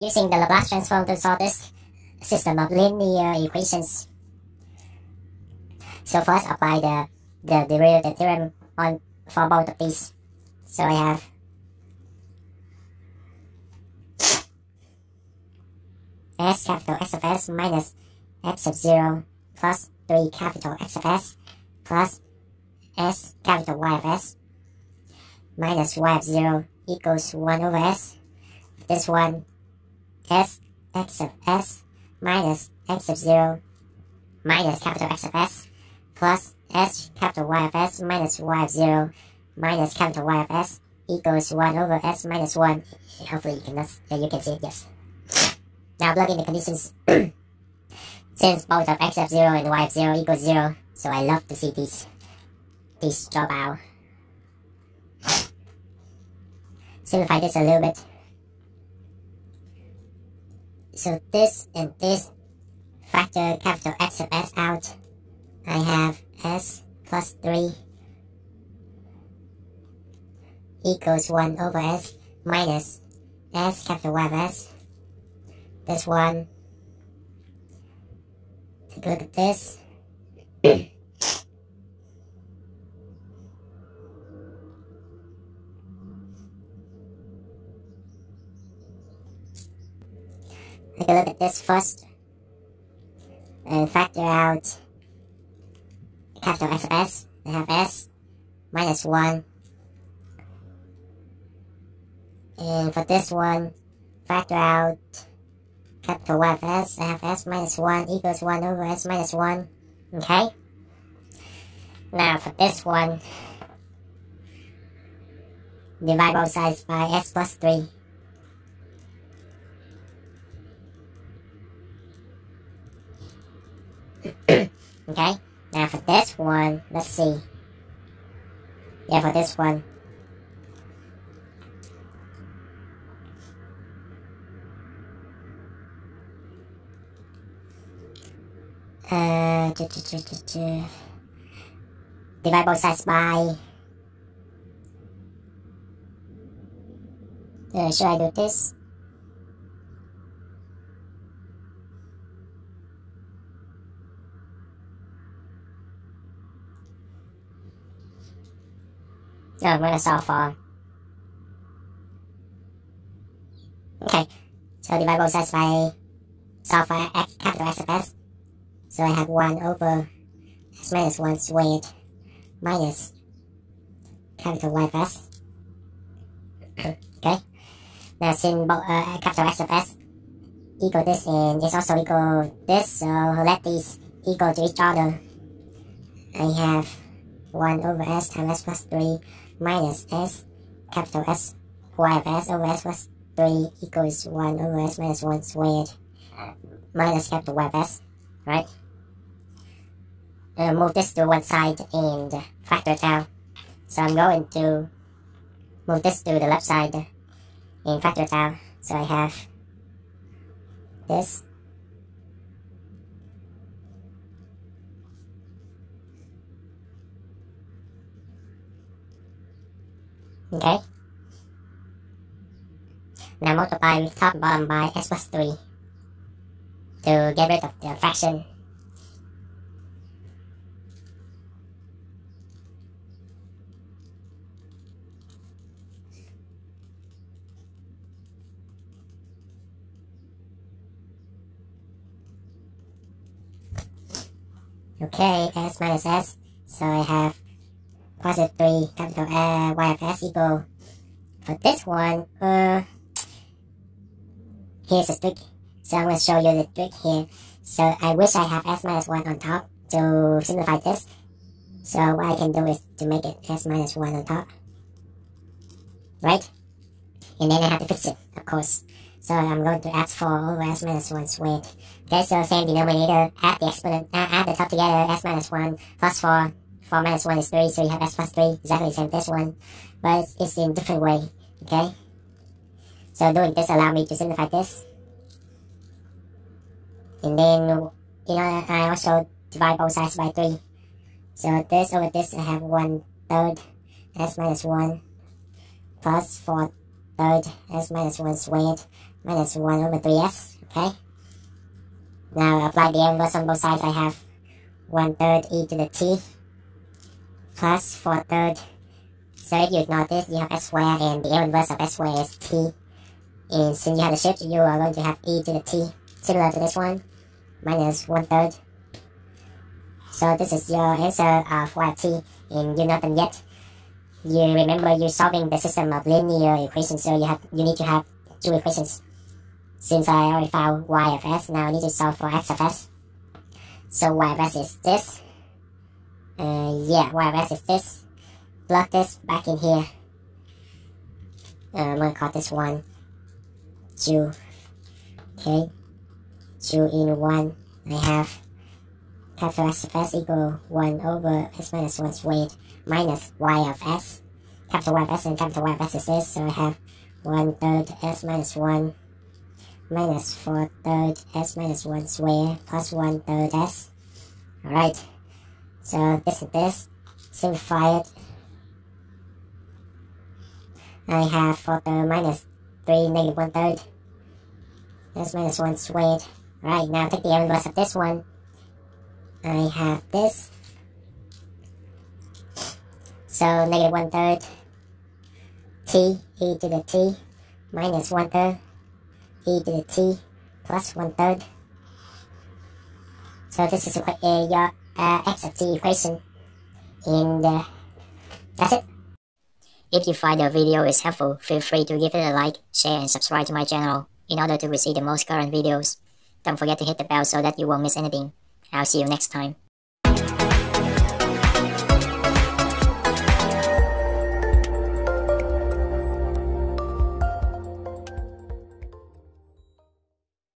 using the Laplace transform to solve this system of linear equations. So first, apply the derivative theorem on for both of these. So I have S capital X of S minus X of 0 plus 3 capital X of S plus S capital Y of S minus Y of 0 equals 1 over S. This one, S X of S minus X of 0 minus capital X of S plus S capital Y of S minus Y of 0 minus capital Y of S equals 1 over S minus 1. Hopefully you can see it, yes. Now plug in the conditions since both of X of 0 and Y of 0 equals 0. So I love to see these drop out. Simplify this a little bit. So this and this factor capital X of S out. I have S plus 3 equals 1 over S minus S capital Y of S. This one, take a look at this. Take a look at this first and factor out capital X of S. I have S minus 1, and for this one factor out capital Y of S. I have S minus 1 equals 1 over S minus 1. Okay, now for this one, divide both sides by S plus 3. Okay, now for this one, let's see. Yeah, for this one, divide both sides by. Should I do this? No, I'm gonna solve for. Okay, so divide both sides by solve for X, capital X of S. So I have 1 over S minus 1 squared minus capital Y of S. Okay, now since capital X of S equal this and it's also equal this, so let these equal to each other. I have 1 over S times S plus 3 minus S capital S Y of S over S plus 3 equals 1 over S minus 1 squared minus capital Y of S, right? Move this to one side and factor it out. So I'm going to move this to the left side and factor it out. So I have this . Okay, now multiply with top and bottom by S plus 3 to get rid of the fraction. Okay, S minus S, so I have positive 3 capital Y of S equal. For this one, here's a trick. So I'm going to show you the trick here. So I wish I have S minus 1 on top to simplify this. So what I can do is to make it S minus 1 on top, right? And then I have to fix it, of course. So I'm going to add 4 over S minus 1 squared. Okay, so same denominator, add the exponent, add the top together, S minus 1 plus 4. 4 minus 1 is 3, so you have S plus 3, exactly the same as this one, but it's in a different way, okay? So doing this allows me to simplify this. And then, I also divide both sides by 3. So this over this, I have 1/3 S minus 1 plus 4/3 S minus 1 squared minus 1 over 3s, okay? Now apply the inverse on both sides. I have 1/3 e to the t plus 4/3. So if you've noticed, you have s squared and the inverse of s squared is t. And since you have a shift, you are going to have e to the t, similar to this one, minus 1/3. So this is your answer for yt, and you're not done yet. You remember you're solving the system of linear equations, so you need to have two equations. Since I already found y of s, now I need to solve for x of s. So y of s is this. Y of s is this. Plug this back in here. I'm going to call this one 2. Okay. 2 in 1. I have capital X of s equal 1 over s minus 1 squared minus y of s. Capital Y of s and capital Y of s is this. So I have 1/3 s minus 1 minus 4/3 s minus 1 squared plus 1/3 s. Alright. So this and this. Simplify it. I have 4/3 minus 3 negative 1/3. That's minus 1 squared. Alright, now take the inverse of this one. I have this. So negative 1/3 t e to the t minus 1/3 e to the t plus 1/3. So this is your x of t equation. And that's it. If you find the video is helpful, feel free to give it a like, share and subscribe to my channel in order to receive the most current videos. Don't forget to hit the bell so that you won't miss anything. I'll see you next time.